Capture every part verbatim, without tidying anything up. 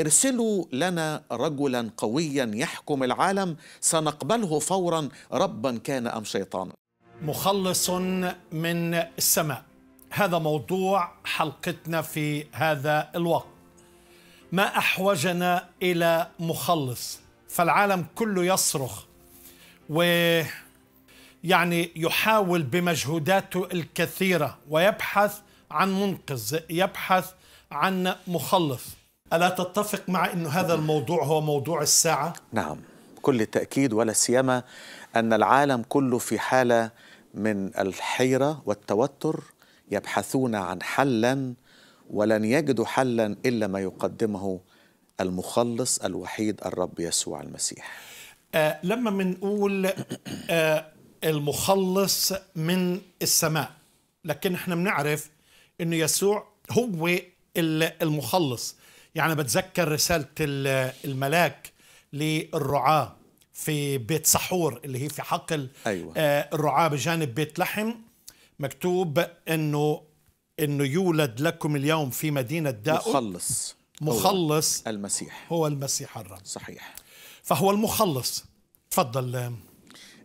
ارسلوا لنا رجلا قويا يحكم العالم سنقبله فورا ربا كان أم شيطانا. مخلص من السماء، هذا موضوع حلقتنا في هذا الوقت. ما أحوجنا إلى مخلص، فالعالم كله يصرخ ويعني يحاول بمجهوداته الكثيرة ويبحث عن منقذ، يبحث عن مخلص. ألا تتفق مع أن هذا الموضوع هو موضوع الساعة؟ نعم، كل التأكيد، ولا سيما أن العالم كله في حالة من الحيرة والتوتر، يبحثون عن حلا ولن يجدوا حلا إلا ما يقدمه المخلص الوحيد الرب يسوع المسيح. آه لما منقول آه المخلص من السماء، لكن احنا بنعرف أن يسوع هو المخلص. يعني بتذكر رسالة الملاك للرعاة في بيت سحور اللي هي في حقل، أيوة. الرعاة بجانب بيت لحم، مكتوب أنه أنه يولد لكم اليوم في مدينة داود مخلص، مخلص هو المسيح، هو المسيح الرب. صحيح، فهو المخلص. تفضل.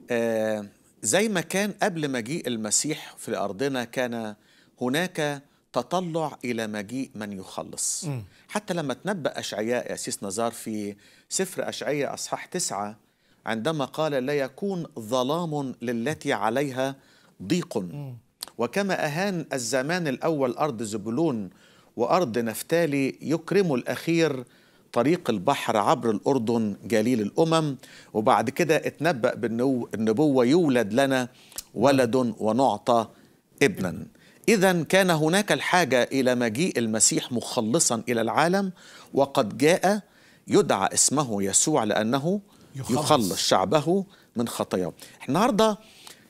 آه زي ما كان قبل مجيء المسيح في أرضنا، كان هناك تطلع إلى مجيء من يخلص. م. حتى لما تنبأ أشعياء يا سيس نزار في سفر أشعياء أصحاح تسعة، عندما قال لا يكون ظلام للتي عليها ضيق. م. وكما أهان الزمان الأول أرض زبلون وأرض نفتالي، يكرم الأخير طريق البحر عبر الأردن جليل الأمم. وبعد كده اتنبأ بالنبوة يولد لنا ولد ونعطى ابنا. إذن كان هناك الحاجة إلى مجيء المسيح مخلصا إلى العالم، وقد جاء يدعى اسمه يسوع لأنه يخلص, يخلص شعبه من خطاياه. النهاردة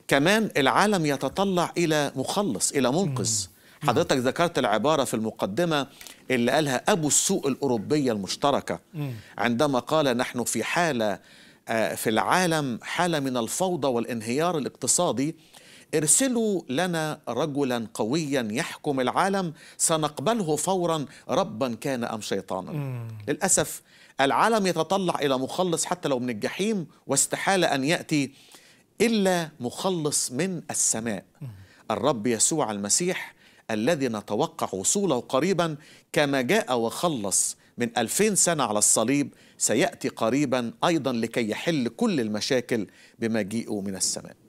كمان العالم يتطلع إلى مخلص، إلى منقذ. حضرتك ذكرت العبارة في المقدمة اللي قالها أبو السوق الأوروبية المشتركة، عندما قال نحن في حالة في العالم، حالة من الفوضى والانهيار الاقتصادي، ارسلوا لنا رجلا قويا يحكم العالم سنقبله فورا ربا كان أم شيطانا. مم. للأسف العالم يتطلع إلى مخلص حتى لو من الجحيم، واستحال أن يأتي إلا مخلص من السماء. مم. الرب يسوع المسيح الذي نتوقع وصوله قريبا، كما جاء وخلص من ألفين سنة على الصليب، سيأتي قريبا أيضا لكي يحل كل المشاكل بمجيئه من السماء.